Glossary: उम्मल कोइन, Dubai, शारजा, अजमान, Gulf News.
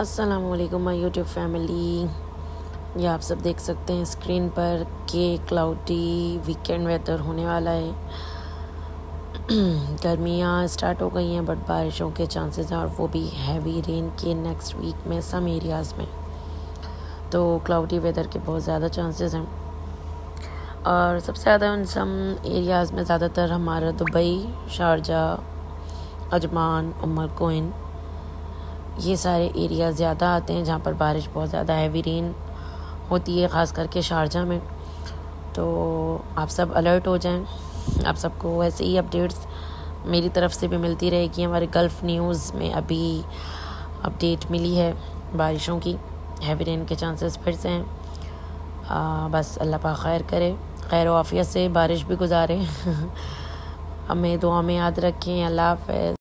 अस्सलामुअलैकुम my YouTube family. ये आप सब देख सकते हैं स्क्रीन पर कि क्लाउडी वीकेंड वेदर होने वाला है। गर्मियाँ स्टार्ट हो गई हैं बट बारिशों के चांसेस हैं और वो भी हैवी रेन के नेक्स्ट वीक में सम एरियाज़ में, तो क्लाउडी वेदर के बहुत ज़्यादा चांसेस हैं। और सबसे ज़्यादा उन सम एरियाज़ में ज़्यादातर हमारा दुबई, शारजा, अजमान, उम्मल कोइन, ये सारे एरिया ज़्यादा आते हैं जहाँ पर बारिश बहुत ज़्यादा हैवी रेन होती है, ख़ास करके शारजा में। तो आप सब अलर्ट हो जाएं। आप सबको ऐसे ही अपडेट्स मेरी तरफ़ से भी मिलती रहेगी। हमारे गल्फ़ न्यूज़ में अभी अपडेट मिली है बारिशों की, हैवी रेन के चांसेस फिर से हैं। बस अल्लाह पाक खैर करे, खैर आफियत से बारिश भी गुजारें। हमें दुआ में याद रखें। अल्लाह हाफ़िज़।